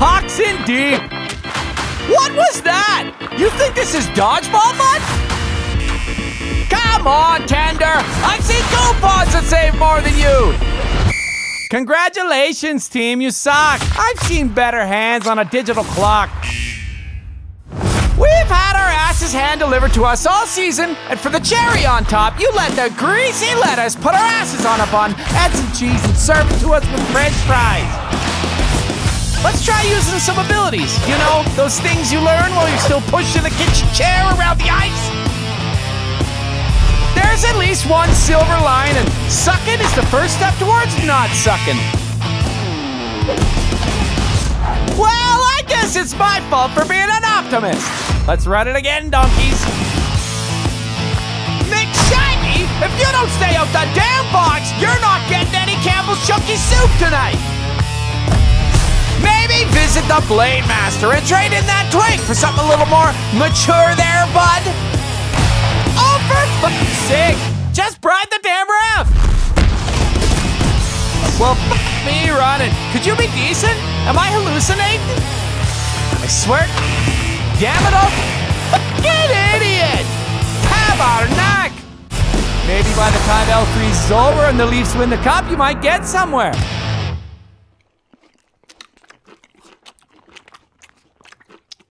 Pucks in deep. What was that? You think this is dodgeball mud? Come on, Tender. I've seen coupons that save more than you. Congratulations, team. You suck. I've seen better hands on a digital clock. We've had our asses hand-delivered to us all season, and for the cherry on top, you let the greasy lettuce put our asses on a bun, add some cheese, and serve it to us with french fries. Let's try using some abilities, you know, those things you learn while you're still pushing the kitchen chair around the ice. There's at least one silver line, and sucking is the first step towards not sucking. Well, I guess it's my fault for being an optimist. Let's run it again, donkeys. McShiny, if you don't stay out the damn box, you're not getting any Campbell's Chunky Soup tonight. Maybe visit the Blade Master and trade in that twig for something a little more mature there, bud. Oh, for fuck's sake, just bribe the damn ref. Well, fuck me running. Could you be decent? Am I hallucinating? I swear, damn it all, fucking idiot! Have our knack! Maybe by the time L3's is over and the Leafs win the cup, you might get somewhere.